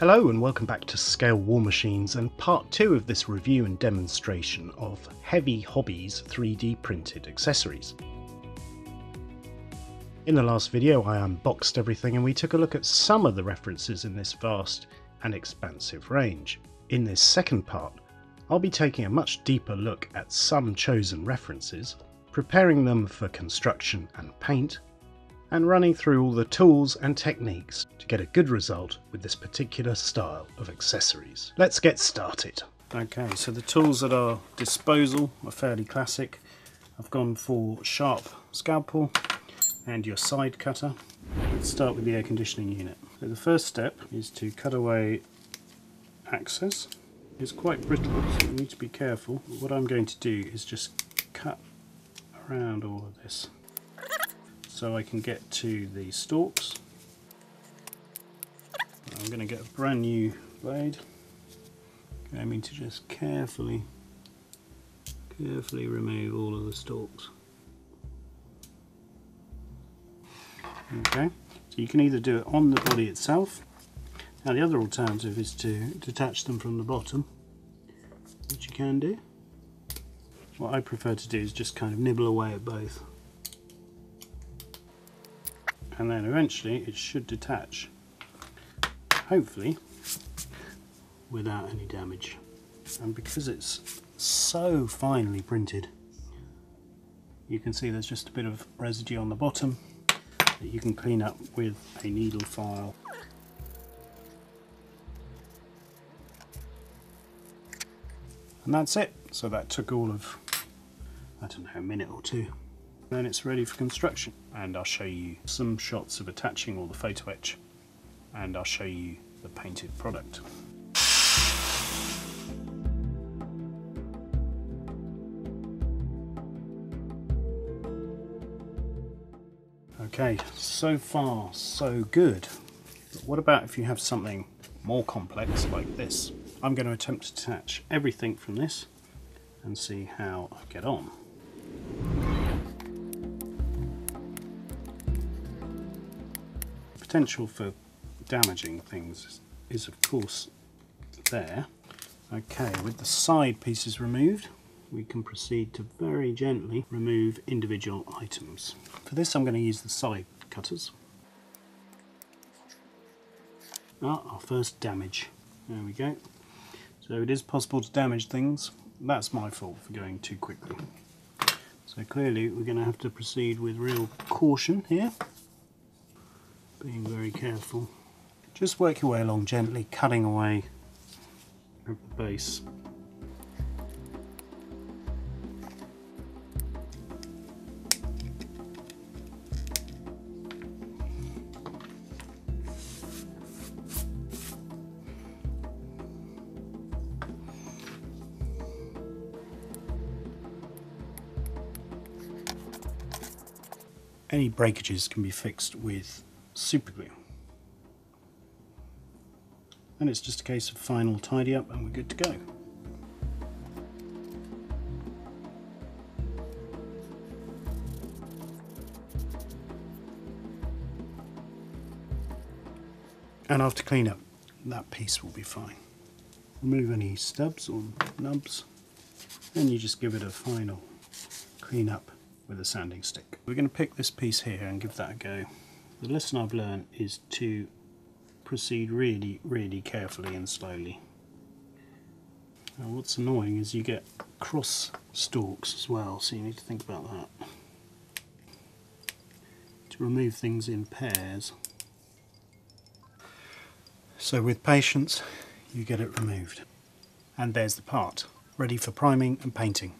Hello and welcome back to Scale War Machines and part 2 of this review and demonstration of Heavy Hobbies 3D printed accessories. In the last video I unboxed everything and we took a look at some of the references in this vast and expansive range. In this second part I'll be taking a much deeper look at some chosen references, preparing them for construction and paint, and running through all the tools and techniques to get a good result with this particular style of accessories. Let's get started. Okay, so the tools at our disposal are fairly classic. I've gone for sharp scalpel and your side cutter. Let's start with the air conditioning unit. So the first step is to cut away access. It's quite brittle, so you need to be careful. What I'm going to do is just cut around all of this, so I can get to the stalks. I'm going to get a brand new blade. I mean to just carefully remove all of the stalks. Okay, so you can either do it on the body itself. Now the other alternative is to detach them from the bottom, which you can do. What I prefer to do is just kind of nibble away at both. And then eventually it should detach, hopefully without any damage. And because it's so finely printed, you can see there's just a bit of residue on the bottom that you can clean up with a needle file. And that's it. So that took all of, I don't know, a minute or two. Then it's ready for construction, and I'll show you some shots of attaching all the photo etch, and I'll show you the painted product. Okay, so far so good, but what about if you have something more complex like this? I'm going to attempt to attach everything from this and see how I get on. Potential for damaging things is of course there. Okay, with the side pieces removed, we can proceed to very gently remove individual items. For this I'm going to use the side cutters. Ah, our first damage. There we go. So it is possible to damage things. That's my fault for going too quickly. So clearly we're going to have to proceed with real caution here. Being very careful. Just work your way along gently, cutting away at the base. Any breakages can be fixed with super glue. And it's just a case of final tidy up and we're good to go. And after cleanup, that piece will be fine. Remove any stubs or nubs, and you just give it a final clean up with a sanding stick. We're going to pick this piece here and give that a go. The lesson I've learned is to proceed really carefully and slowly. Now what's annoying is you get cross stalks as well, so you need to think about that. To remove things in pairs. So with patience you get it removed. And there's the part, ready for priming and painting.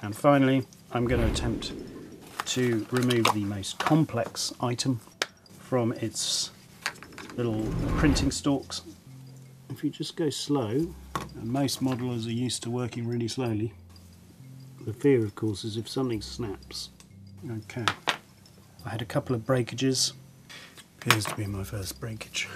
And finally I'm going to attempt to remove the most complex item from its little printing stalks. If you just go slow, and most modelers are used to working really slowly, the fear of course is if something snaps. Okay, I had a couple of breakages. Appears to be my first breakage.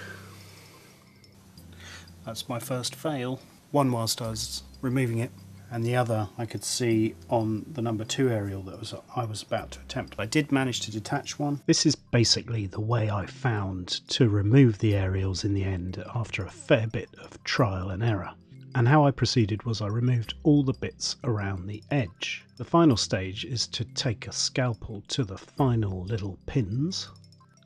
That's my first fail. One whilst I was removing it, and the other I could see on the number 2 aerial that I was about to attempt. I did manage to detach one. This is basically the way I found to remove the aerials in the end after a fair bit of trial and error. And how I proceeded was I removed all the bits around the edge. The final stage is to take a scalpel to the final little pins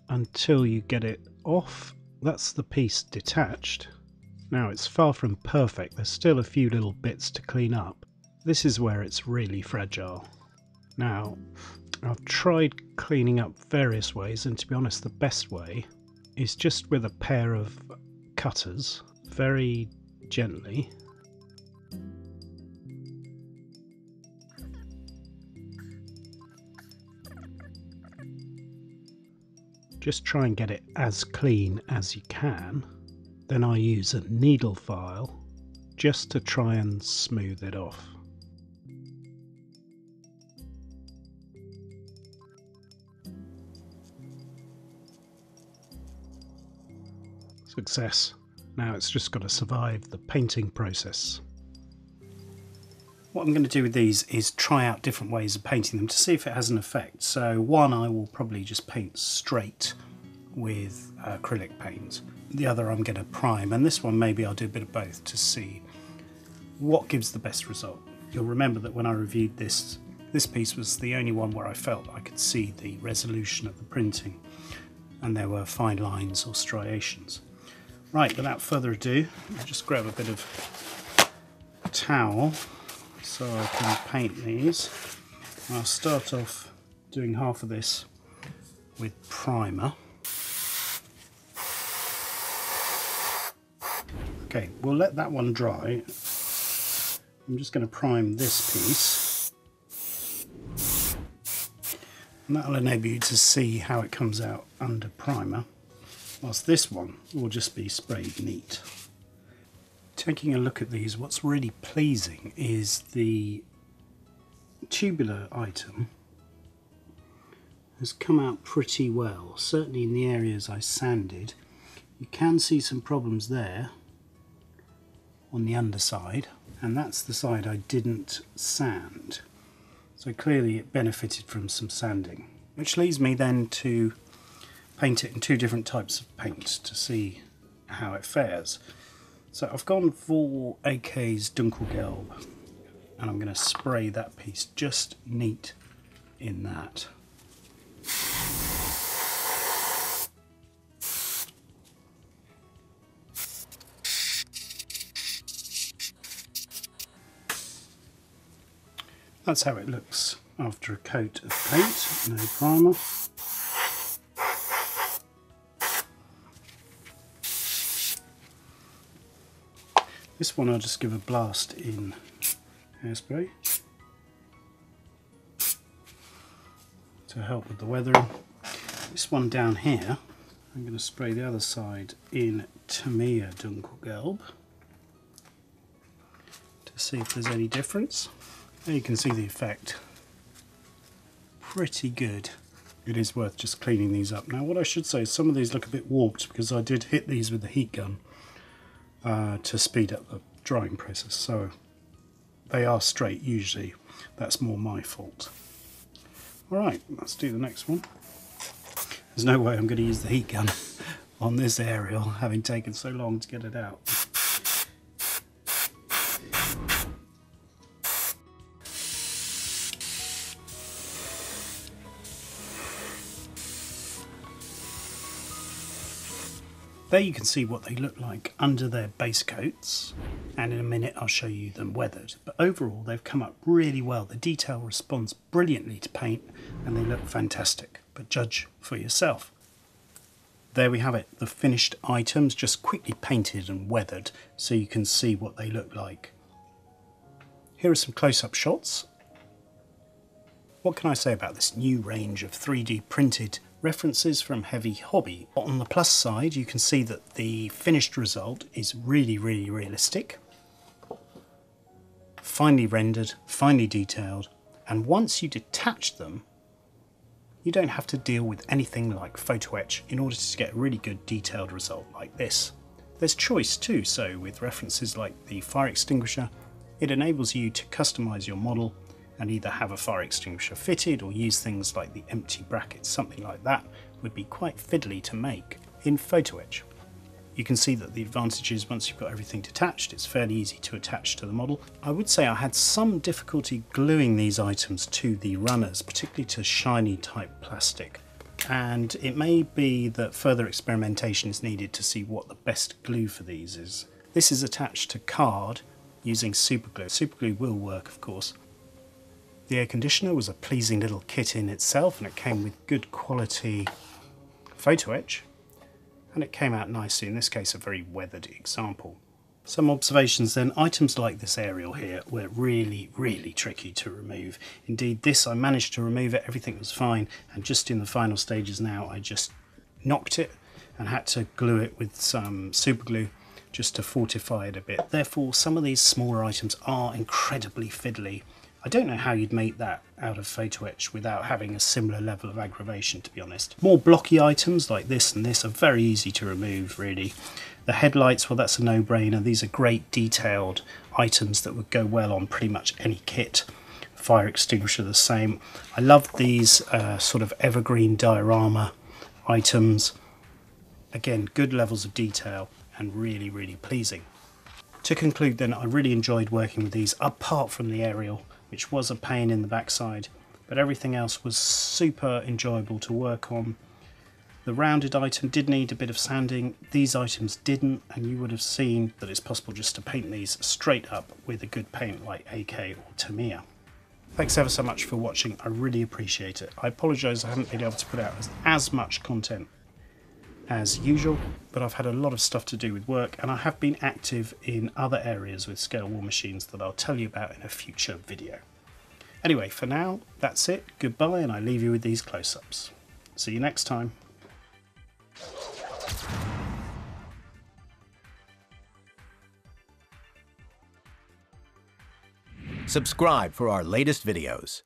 until you get it off. That's the piece detached. Now it's far from perfect, there's still a few little bits to clean up. This is where it's really fragile. Now I've tried cleaning up various ways, and to be honest the best way is just with a pair of cutters, very gently, just try and get it as clean as you can. Then I use a needle file just to try and smooth it off. Success. Now it's just got to survive the painting process. What I'm going to do with these is try out different ways of painting them to see if it has an effect. So one I will probably just paint straight with acrylic paint. The other I'm going to prime, and this one maybe I'll do a bit of both to see what gives the best result. You'll remember that when I reviewed this piece was the only one where I felt I could see the resolution of the printing and there were fine lines or striations. Right, without further ado, I'll just grab a bit of towel so I can paint these. I'll start off doing half of this with primer. Okay, we'll let that one dry. I'm just going to prime this piece, and that'll enable you to see how it comes out under primer, whilst this one will just be sprayed neat. Taking a look at these, what's really pleasing is the tubular item has come out pretty well, certainly in the areas I sanded. You can see some problems there on the underside, and that's the side I didn't sand, so clearly it benefited from some sanding, which leaves me then to paint it in two different types of paint to see how it fares. So I've gone for AK's Dunkelgelb, and I'm going to spray that piece just neat in that. That's how it looks after a coat of paint, no primer. This one I'll just give a blast in hairspray to help with the weathering. This one down here, I'm going to spray the other side in Tamiya Dunkelgelb to see if there's any difference. There you can see the effect. Pretty good. It is worth just cleaning these up. Now what I should say is some of these look a bit warped because I did hit these with the heat gun to speed up the drying process, so they are straight usually. That's more my fault. Alright, let's do the next one. There's no way I'm going to use the heat gun on this aerial, having taken so long to get it out. There you can see what they look like under their base coats, and in a minute I'll show you them weathered. But overall they've come up really well. The detail responds brilliantly to paint and they look fantastic, but judge for yourself. There we have it, the finished items just quickly painted and weathered so you can see what they look like. Here are some close-up shots. What can I say about this new range of 3D printed references from Heavy Hobby? On the plus side, you can see that the finished result is really, really realistic. Finely rendered, finely detailed, and once you detach them, you don't have to deal with anything like Photo Etch in order to get a really good detailed result like this. There's choice too, so with references like the fire extinguisher It enables you to customize your model and either have a fire extinguisher fitted or use things like the empty brackets. Something like that would be quite fiddly to make in Photo Etch. You can see that the advantage is once you've got everything detached, it's fairly easy to attach to the model. I would say I had some difficulty gluing these items to the runners, particularly to shiny type plastic. And it may be that further experimentation is needed to see what the best glue for these is. This is attached to card using superglue. Superglue will work, of course. The air conditioner was a pleasing little kit in itself, and it came with good quality Photo Etch. And it came out nicely, in this case a very weathered example. Some observations then, items like this aerial here were really tricky to remove. Indeed this, I managed to remove it, everything was fine, and just in the final stages now I just knocked it and had to glue it with some super glue just to fortify it a bit. Therefore some of these smaller items are incredibly fiddly. I don't know how you'd make that out of Photo Etch without having a similar level of aggravation, to be honest. More blocky items like this and this are very easy to remove, really. The headlights, well, that's a no-brainer. These are great detailed items that would go well on pretty much any kit. Fire extinguisher the same. I love these sort of evergreen diorama items. Again, good levels of detail and really pleasing. To conclude then, I really enjoyed working with these, apart from the aerial, which was a pain in the backside, but everything else was super enjoyable to work on. The rounded item did need a bit of sanding, these items didn't, and you would have seen that it's possible just to paint these straight up with a good paint like AK or Tamiya. Thanks ever so much for watching, I really appreciate it. I apologise I haven't been able to put out as much content as usual, but I've had a lot of stuff to do with work, and I have been active in other areas with Scale War Machines that I'll tell you about in a future video. Anyway, for now, that's it. Goodbye, and I leave you with these close-ups. See you next time. Subscribe for our latest videos.